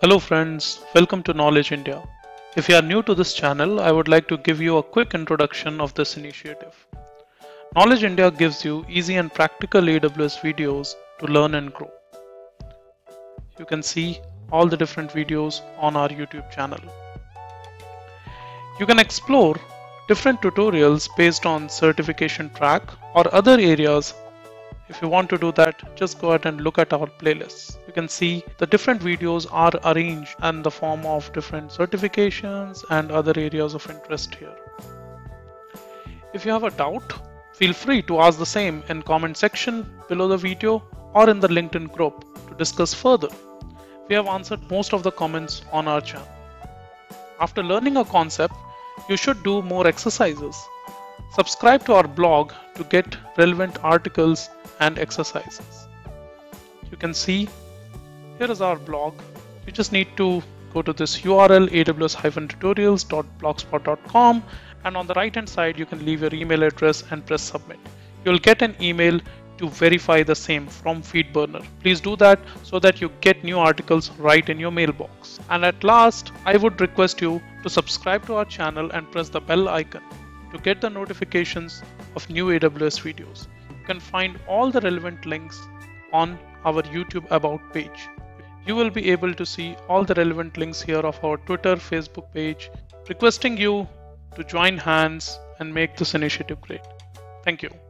Hello friends, welcome to Knowledge India. If you are new to this channel, I would like to give you a quick introduction of this initiative. Knowledge India gives you easy and practical AWS videos to learn and grow. You can see all the different videos on our YouTube channel. You can explore different tutorials based on certification track or other areas. If you want to do that, just go ahead and look at our playlists. You can see the different videos are arranged in the form of different certifications and other areas of interest here. If you have a doubt, feel free to ask the same in comment section below the video or in the LinkedIn group to discuss further. We have answered most of the comments on our channel. After learning a concept, you should do more exercises. Subscribe to our blog to get relevant articles and exercises. You can see here is our blog. You just need to go to this URL aws-tutorials.blogspot.com, and on the right hand side you can leave your email address and press submit. You'll get an email to verify the same from Feedburner. Please do that so that you get new articles right in your mailbox. And at last, I would request you to subscribe to our channel and press the bell icon to get the notifications of new AWS videos. You can find all the relevant links on our YouTube About page. You will be able to see all the relevant links here of our Twitter, Facebook page, requesting you to join hands and make this initiative great. Thank you.